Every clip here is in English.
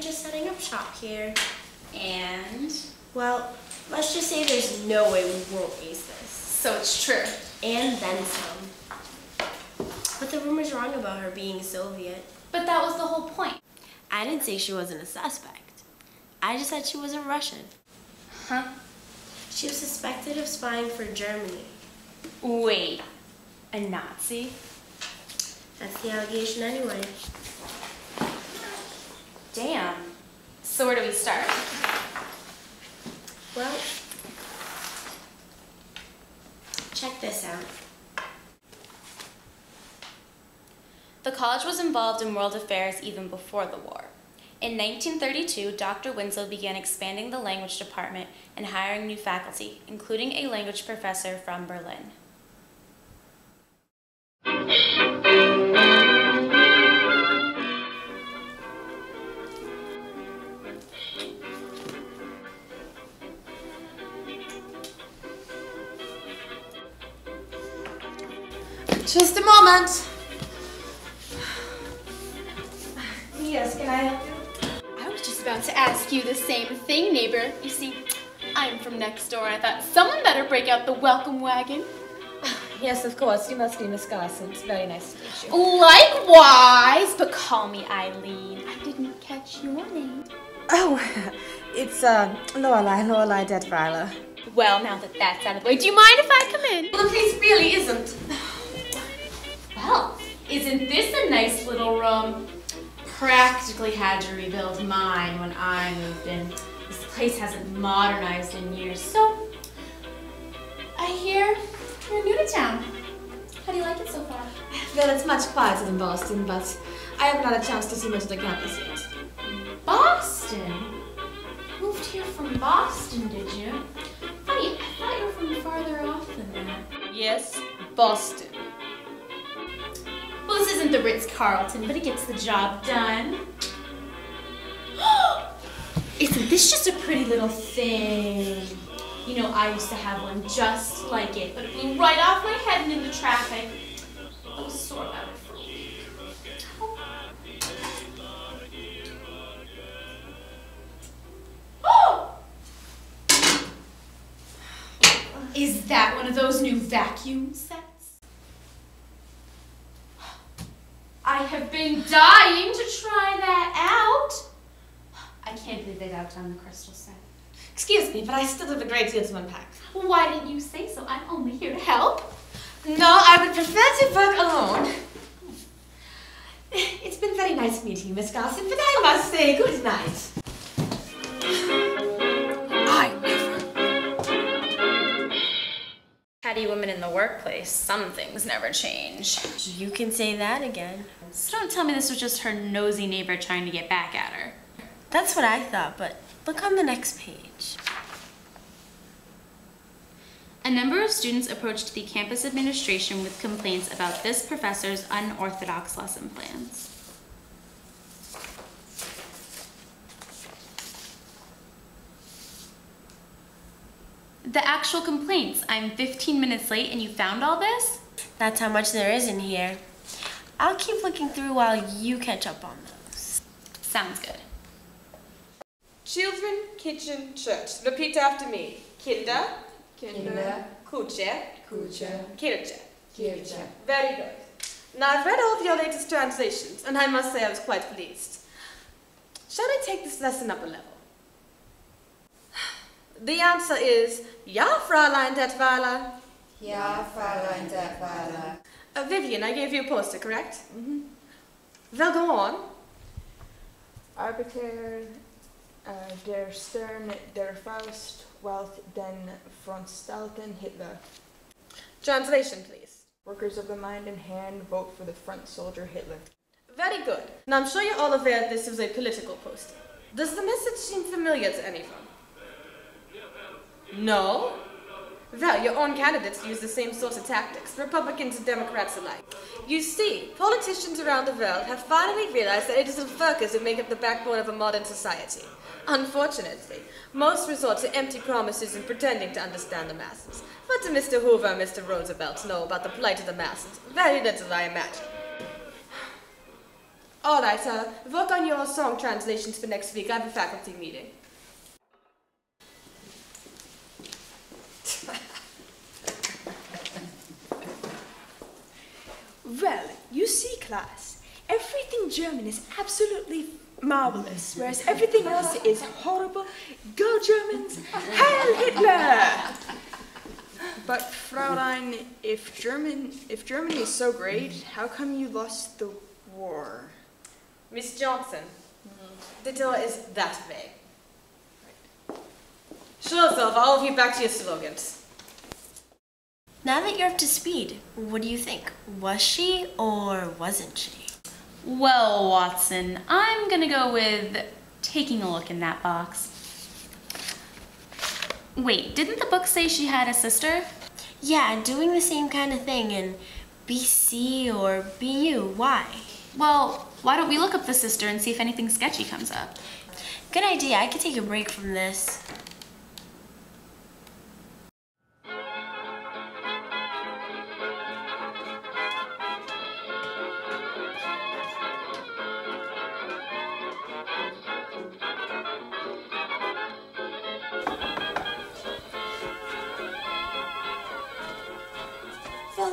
Just setting up shop here. And? Well, let's just say there's no way we won't ace this. So it's true. And then some. But the rumor's wrong about her being Soviet. But that was the whole point. I didn't say she wasn't a suspect. I just said she wasn't Russian. Huh? She was suspected of spying for Germany. Wait, a Nazi? That's the allegation anyway. Damn. So where do we start? Well, check this out. The college was involved in world affairs even before the war. In 1932, Dr. Winslow began expanding the language department and hiring new faculty, including a language professor from Berlin. Just a moment. Yes, can I help you? I was just about to ask you the same thing, neighbor. You see, I'm from next door. I thought someone better break out the welcome wagon. Yes, of course. You must be Miss Garson. It's very nice to meet you. Likewise, but call me Eileen. I didn't catch your name. Oh, it's Lorelei Dettweiler. Well, now that that's out of the way, do you mind if I come in? Well, the place really isn't. Well, isn't this a nice little room? Practically had to rebuild mine when I moved in. This place hasn't modernized in years, so I hear you're new to town. How do you like it so far? Well, it's much quieter than Boston, but I haven't had a chance to see much of the campus yet. Boston? You moved here from Boston, did you? I thought you were from farther off than that. Yes, Boston. Well, this isn't the Ritz-Carlton, but it gets the job done. Isn't this just a pretty little thing? You know, I used to have one just like it, but it blew right off my head and into traffic. I was sore about it for a week. Is that one of those new vacuum sets? I have been dying to try that out. I can't believe they got on the crystal set. Excuse me, but I still have a great deal to unpack. Why didn't you say so? I'm only here to help. No, I would prefer to work alone. It's been very nice meeting you, Miss Garson, but I must say good night. I never. Catty women in the workplace, some things never change. You can say that again. So don't tell me this was just her nosy neighbor trying to get back at her. That's what I thought, but look on the next page. A number of students approached the campus administration with complaints about this professor's unorthodox lesson plans. The actual complaints. I'm 15 minutes late and you found all this? That's how much there is in here. I'll keep looking through while you catch up on those. Sounds good. Children, kitchen, church. Repeat after me. Kinder, Kinder, Kuche, Kuche, Kirche, Kirche. Very good. Now I've read all of your latest translations, and I must say I was quite pleased. Shall I take this lesson up a level? The answer is, ja, Fräulein Dettweiler. Ja, Fräulein Dettweiler. Vivian, I gave you a poster, correct? Mm-hmm. Well, go on. Arbiter der Stirn der Faust, Welt den Frontstalten Hitler. Translation, please. Workers of the mind and hand, vote for the front soldier Hitler. Very good. Now I'm sure you're all aware this is a political poster. Does the message seem familiar to anyone? No? Well, your own candidates use the same sort of tactics, Republicans and Democrats alike. You see, politicians around the world have finally realized that it is the workers who make up the backbone of a modern society. Unfortunately, most resort to empty promises and pretending to understand the masses. What do Mr. Hoover and Mr. Roosevelt know about the plight of the masses? Very little, I imagine. All right, work on your song translations for next week. I have a faculty meeting. Well, you see, class, everything German is absolutely marvelous, whereas everything else is horrible. Go Germans! Heil Hitler! But Fraulein, if Germany is so great, how come you lost the war? Miss Johnson, the door is that way. Right. Schulzov, all of you back to your slogans. Now that you're up to speed, what do you think? Was she or wasn't she? Well, Watson, I'm gonna go with taking a look in that box. Wait, didn't the book say she had a sister? Yeah, doing the same kind of thing in BC or BU. Why? Well, why don't we look up the sister and see if anything sketchy comes up? Good idea. I could take a break from this.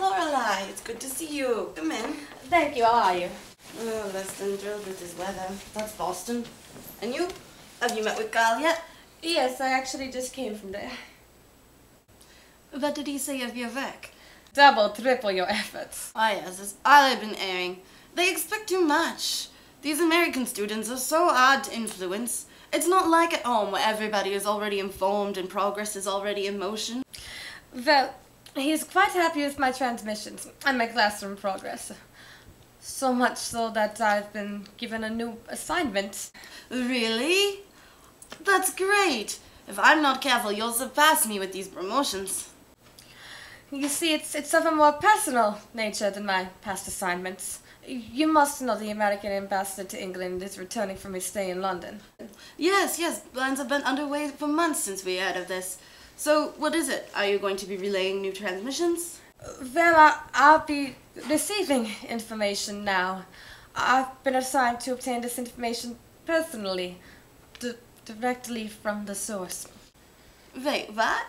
Lorelei, it's good to see you. Come in. Thank you. How are you? Oh, less than drilled with this weather. That's Boston. And you? Have you met with Carl yet? Yes, I actually just came from there. What did he say of your work? Double, triple your efforts. Oh yes, it's all I've been airing. They expect too much. These American students are so hard to influence. It's not like at home where everybody is already informed and progress is already in motion. Well, he's quite happy with my transmissions and my classroom progress. So much so that I've been given a new assignment. Really? That's great! If I'm not careful, you'll surpass me with these promotions. You see, it's of a more personal nature than my past assignments. You must know the American ambassador to England is returning from his stay in London. Yes, plans have been underway for months since we heard of this. So, what is it? Are you going to be relaying new transmissions? Well, I'll be receiving information now. I've been assigned to obtain this information personally, directly from the source. Wait, what?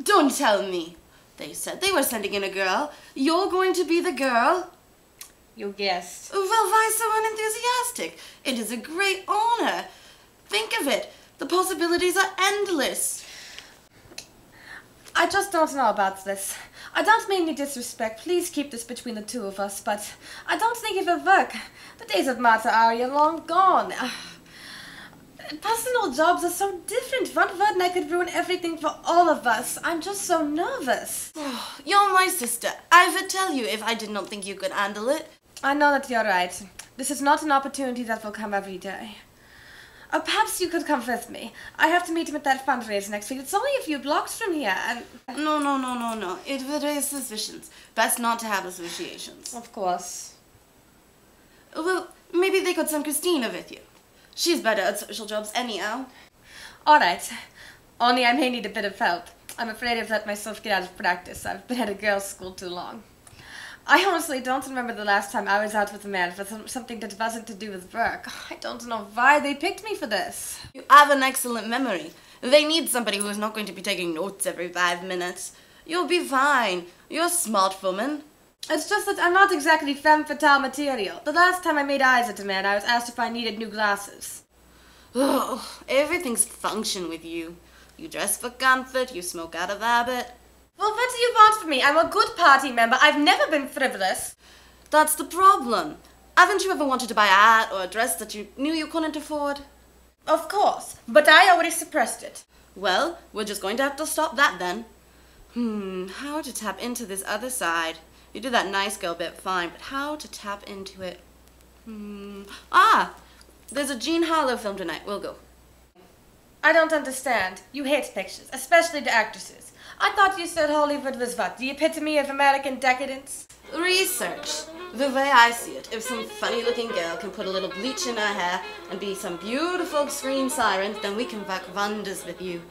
Don't tell me. They said they were sending in a girl. You're going to be the girl? You guessed. Well, why so unenthusiastic? It is a great honor. Think of it. The possibilities are endless. I just don't know about this. I don't mean any disrespect. Please keep this between the two of us, but I don't think it will work. The days of Martha Arya are long gone. Personal jobs are so different. One word and I could ruin everything for all of us. I'm just so nervous. Oh, you're my sister. I would tell you if I did not think you could handle it. I know that you're right. This is not an opportunity that will come every day. Or perhaps you could come with me. I have to meet him at that fundraiser next week. It's only a few blocks from here and... No. It would raise suspicions. Best not to have associations. Of course. Well, maybe they could send Christina with you. She's better at social jobs anyhow. Alright. Only I may need a bit of help. I'm afraid I've let myself get out of practice. I've been at a girls' school too long. I honestly don't remember the last time I was out with a man for something that wasn't to do with work. I don't know why they picked me for this. You have an excellent memory. They need somebody who is not going to be taking notes every 5 minutes. You'll be fine. You're a smart woman. It's just that I'm not exactly femme fatale material. The last time I made eyes at a man, I was asked if I needed new glasses. Oh, everything's function with you. You dress for comfort, you smoke out of habit. Well, what do you want from me? I'm a good party member. I've never been frivolous. That's the problem. Haven't you ever wanted to buy a hat or a dress that you knew you couldn't afford? Of course, but I already suppressed it. Well, we're just going to have to stop that then. How to tap into this other side? You did that nice girl bit fine, but how to tap into it? There's a Jean Harlow film tonight. We'll go. I don't understand. You hate pictures, especially the actresses. I thought you said Hollywood was what? The epitome of American decadence? Research. The way I see it, if some funny-looking girl can put a little bleach in her hair and be some beautiful screen siren, then we can work wonders with you.